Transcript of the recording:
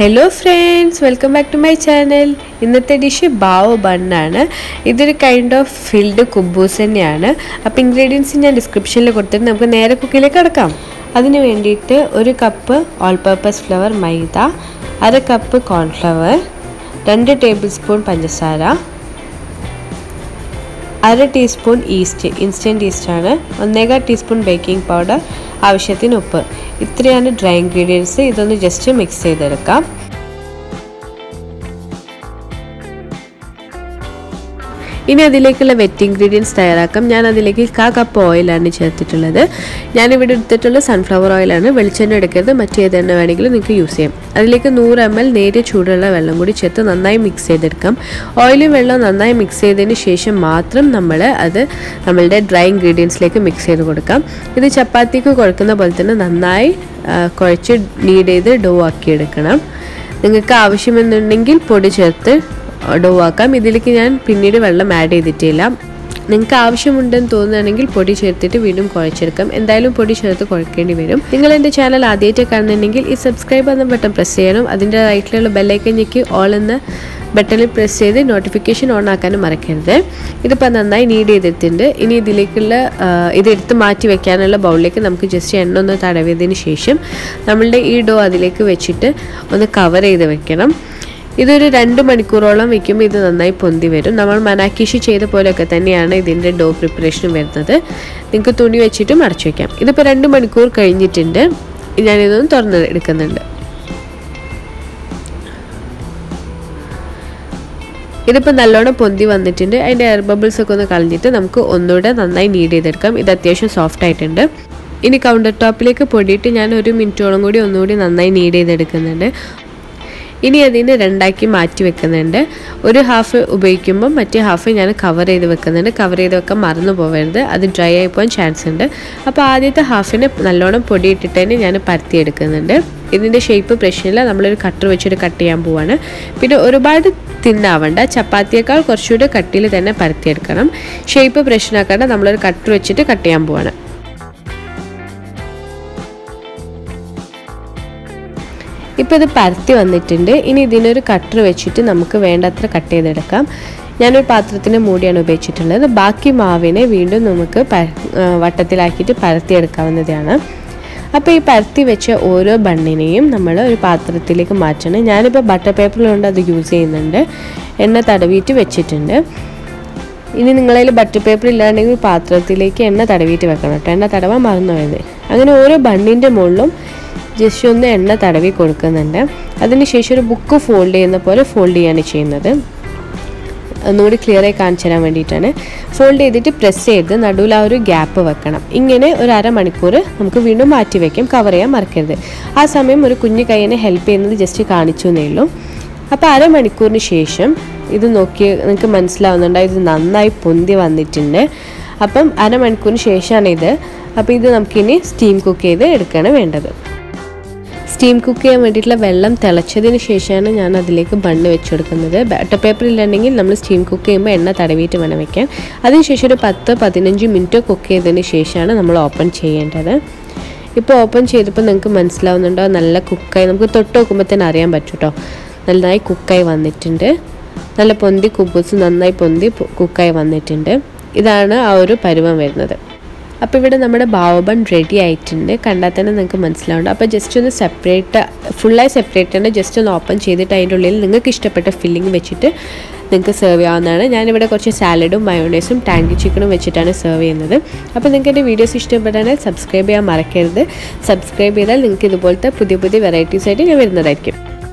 Hello friends, welcome back to my channel. This dish is bao bun. This is kind of filled kuboos. The ingredients in the description. We will cook it. 1 cup all-purpose flour maida, 1 cup corn flour, 2 tablespoon panchasara, 1 teaspoon yeast, instant yeast, 1 teaspoon baking powder. आवश्यकता नो पर इतने आने dry ingredients से इधर just mix कर दे रखा। इन अधिले के लिए wet ingredients तैयार रखम। जान अधिले के काका oil आने चाहते चला दे। जाने वेट इतने चला sunflower oil आने वेल्चन ने डकेर दे मच्छी देने वाले के लिए निके use है। अधिले के 100 ml नेटे छोड़ला वेल्लंगोडी चेता नन्नाई mix कर दे रखम। Oil वेल्ला नन्नाई mix कर देने शेष मात्रम नम्मले अधे नम्मले dry ingredients लेके mix कर रखा। इधे चपाती को करकना बोलते ना नन्नाई कोयचे need इधे dough आके रखना। निके का आवश्यक डोवाका मिडिल की जान पिन्नीरे वाला मैड ए दिटेला निंका आवश्यक मुंडन तोड़न अंगिल पौड़ी चरते टे वीडियो कॉल चरकम इन दायलों पौड़ी चरते कॉल करने वेरम निंगल इन द चैनल आधे टे करने अंगिल इस सब्सक्राइब आना बटन प्रेस करो अधिन्दा राइट लेलो बेल आइकन जिके ऑल अन्ना बटन ले प्रेस कर दे नोटिफिकेशन ऑन आकाने मार कर दे इधर पन अन्ना इन्हीं डे देते हैं इन्हीं दिले के ला इधर इत्ता माची वैक्यान ला बाउले के नमक जस्सी एंडों ना तारावे देने शेषम नमले ये डो आदिले के वेचिटे उन्हें कावर ए इधर वैक्यानम इधर एक 2 മണിക്കൂറോളം വെക്കുമ്പോൾ ഇത് നന്നായി പൊന്തി വരും. നമ്മൾ മനാക്കിഷി ചെയ്ത പോലെയൊക്കെ തന്നെയാണ് ഇതിന്റെ ഡോ പ്രിപ്പറേഷൻ വരുന്നത്. നിങ്ങൾക്ക് തുണി വെച്ചിട്ട് മടച്ചു വെക്കാം. ഇതിപ്പോൾ 2 മണിക്കൂർ കഴിഞ്ഞിട്ടുണ്ട്. ഞാൻ ഇതൊന്ന് തുറന്ന് എടുക്കുന്നുണ്ട്. ഇതിപ്പോൾ നല്ലോണം പൊന്തി വന്നിട്ടുണ്ട്. അതിന്റെ എയർ ബബിൾസ് ഒക്കെ ഒന്ന് കളഞ്ഞിട്ട് നമുക്ക് ഒന്നുകൂടെ നന്നായി നീഡ് ചെയ്തെടുക്കാം. ഇത് അത്യാവശ്യം സോഫ്റ്റ് ആയിട്ടുണ്ട്. ഇനി കൗണ്ടർ ടോപ്പിലേക്ക് പൊടിയിട്ട് ഞാൻ 1 മിനിറ്റോളം കൂടി ഒന്നുകൂടി നന്നായി നീഡ് ചെയ്തെടുക്കുന്നുണ്ട്. ഇനി അതിനെ രണ്ടാക്കി മാറ്റി വെക്കുന്നുണ്ട്. ഒരു ഹാഫ് ഉപയോഗിക്കുമ്പോൾ മറ്റേ ഹാഫ് ഞാൻ കവർ ചെയ്ത് വെക്കുന്നുണ്ട്. കവർ ചെയ്ത് വെക്കാൻ മറന്നു പോവരുത്. അത് ഡ്രൈ ആയി പോകാൻ ചാൻസ് ഉണ്ട്. അപ്പോൾ ആദ്യത്തെ ഹാഫിനെ നല്ലോണം പൊടി ഇട്ടിട്ട് തന്നെ ഞാൻ പരത്തി എടുക്കുന്നുണ്ട്. ഇതിന്റെ ഷേപ്പ് പ്രശ്നമില്ല. നമ്മൾ ഒരു കട്ടർ വെച്ചിട്ട് കട്ട് ചെയ്യാൻ പോവാണ്. പിന്നെ ഒരുപാട് തിന്നാവണ്ട. ചപ്പാത്തിയേക്കാൾ കുറച്ചുകൂടി കട്ടിയിൽ തന്നെ പരത്തി എടുക്കണം. ഷേപ്പ് പ്രശ്നമാക്കാതെ നമ്മൾ ഒരു കട്ടർ വെച്ചിട്ട് കട്ട് ചെയ്യാൻ പോവാണ്. ഇപ്പോൾ ഇത് പരത്തി വന്നിട്ടുണ്ട്. ഇനി ഇതിനൊരു കട്ടർ വെച്ചിട്ട് നമുക്ക് വേണ്ടത്ര കട്ട് ചെയ്തെടുക്കാം. ഞാനൊരു പാത്രത്തിനെ മൂടിയാണ് ഉപയോഗിച്ചിട്ടുള്ളത്. ബാക്കി മാവിനെ വീണ്ടും നമുക്ക് വട്ടത്തിലാക്കിയിട്ട് പരത്തി എടുക്കാവുന്നതാണ്. അപ്പോൾ ഈ പരത്തി വെച്ച ഓരോ ബണ്ണിനെയും നമ്മൾ ഒരു പാത്രത്തിലേക്ക് മാറ്റണം. ഞാനിപ്പോൾ ബട്ടർ പേപ്പറിലുണ്ട് അത് യൂസ് ചെയ്യുന്നുണ്ട്. എണ്ണ തടവിയിട്ട് വെച്ചിട്ടുണ്ട്. ഇനി നിങ്ങളതിൽ ബട്ടർ പേപ്പർ ഇല്ലാണ്ടെങ്കിൽ പാത്രത്തിലേക്ക് എണ്ണ തടവിയിട്ട് വെക്കണം കേട്ടോ. എണ്ണ തടവാൻ മറന്നു പോയത്. അങ്ങനെ ഓരോ ബണ്ണിൻ്റെ മുകളിലും ജസ്റ്റ് ഒന്ന് എണ്ണ തടവി കൊടുക്കുന്നുണ്ട്. അതിനുശേഷം ഒരു ബുക്ക് ഫോൾഡ് ചെയ്യുന്ന പോലെ ഫോൾഡ് ചെയ്യാണ് ചെയ്യുന്നത്. ഒന്നുകൂടി ക്ലിയർ ആയി കാണിച്ചു തരാൻ വേണ്ടിയിട്ടാണ്. ഫോൾഡ് ചെയ്തിട്ട് പ്രസ് ചെയ്ത് നടുവിൽ ആ ഒരു ഗ്യാപ്പ് വെക്കണം. ഇങ്ങനെ ഒരു 1/2 മണിക്കൂർ നമുക്ക് വീണ്ടും മാറ്റി വയ്ക്കാം. കവർ ചെയ്യാൻ മറക്കരുത്. ആ സമയം ഒരു കുഞ്ഞു കൈയ്യനെ ഹെൽപ്പ് ചെയ്യുന്നത് ജസ്റ്റ് കാണിച്ചു എന്നേ ഉള്ളൂ. അപ്പോൾ 1/2 മണിക്കൂറിന് ശേഷം ഇത് നോക്കി നിങ്ങൾക്ക് മനസ്സിലാവുന്നുണ്ടോ? ഇത് നന്നായി പൊന്തി വന്നിട്ടുണ്ട്. അപ്പം 1/2 മണിക്കൂറിന് ശേഷമാണ് ഇത്. അപ്പോൾ ഇത് നമുക്കിനി സ്റ്റീം കുക്ക് ചെയ്ത് എടുക്കുകയാണ് വേണ്ടത്. സ്റ്റീം കുക്ക് ചെയ്യാൻ വേണ്ടിയിട്ടുള്ള വെള്ളം തിളച്ചതിന് ശേഷമാണ് ഞാൻ അതിലേക്ക് ബണ്ണ് വെച്ച് കൊടുക്കുന്നത്. ബട്ടർ പേപ്പർ ഇല്ലാണ്ടെങ്കിൽ നമ്മൾ സ്റ്റീം കുക്ക് ചെയ്യുമ്പോൾ എണ്ണ തടവിയിട്ട് വേണം വയ്ക്കാൻ. അതിനുശേഷം ഒരു 10-15 മിനിറ്റ് കുക്ക് ചെയ്തതിന് ശേഷമാണ് നമ്മൾ ഓപ്പൺ ചെയ്യേണ്ടത്. ഇപ്പോൾ ഓപ്പൺ ചെയ്തപ്പോൾ നിങ്ങൾക്ക് മനസ്സിലാവുന്നുണ്ടോ? നല്ല കുക്കായി നമുക്ക് തൊട്ട് നോക്കുമ്പോൾ തന്നെ അറിയാൻ പറ്റും കേട്ടോ. നന്നായി കുക്കായി വന്നിട്ടുണ്ട്. നല്ല പൊന്തി കുബൂസ് നന്നായി പൊന്തി കുക്കായി വന്നിട്ടുണ്ട്. ഇതാണ് ആ ഒരു പരുവം വരുന്നത്. അപ്പോൾ ഇവിടെ നമ്മുടെ bao bun റെഡി ആയിട്ടുണ്ട്. കണ്ടാൽ തന്നെ നിങ്ങൾക്ക് മനസ്സിലാവുന്നുണ്ട്. അപ്പോൾ ജസ്റ്റ് ഒന്ന് സെപ്പറേറ്റ് ഫുള്ളായി സെപ്പറേറ്റ് ആണ്. ജസ്റ്റ് ഒന്ന് ഓപ്പൺ ചെയ്തിട്ട് അതിൻ്റെ ഉള്ളിൽ നിങ്ങൾക്ക് ഇഷ്ടപ്പെട്ട ഫില്ലിംഗ് വെച്ചിട്ട് നിങ്ങൾക്ക് സെർവ് ചെയ്യാവുന്നതാണ്. ഞാനിവിടെ കുറച്ച് സാലഡും മയോണൈസും ടാങ്കി ചിക്കനും വെച്ചിട്ടാണ് സെർവ് ചെയ്യുന്നത്. അപ്പോൾ നിങ്ങൾക്ക് എൻ്റെ വീഡിയോസ് ഇഷ്ടപ്പെട്ടാണെങ്കിൽ സബ്സ്ക്രൈബ് ചെയ്യാൻ മറക്കരുത്. സബ്സ്ക്രൈബ് ചെയ്താൽ നിങ്ങൾക്ക് ഇതുപോലത്തെ പുതിയ പുതിയ വെറൈറ്റീസ് ആയിട്ട് ഞാൻ വരുന്നതായിരിക്കും.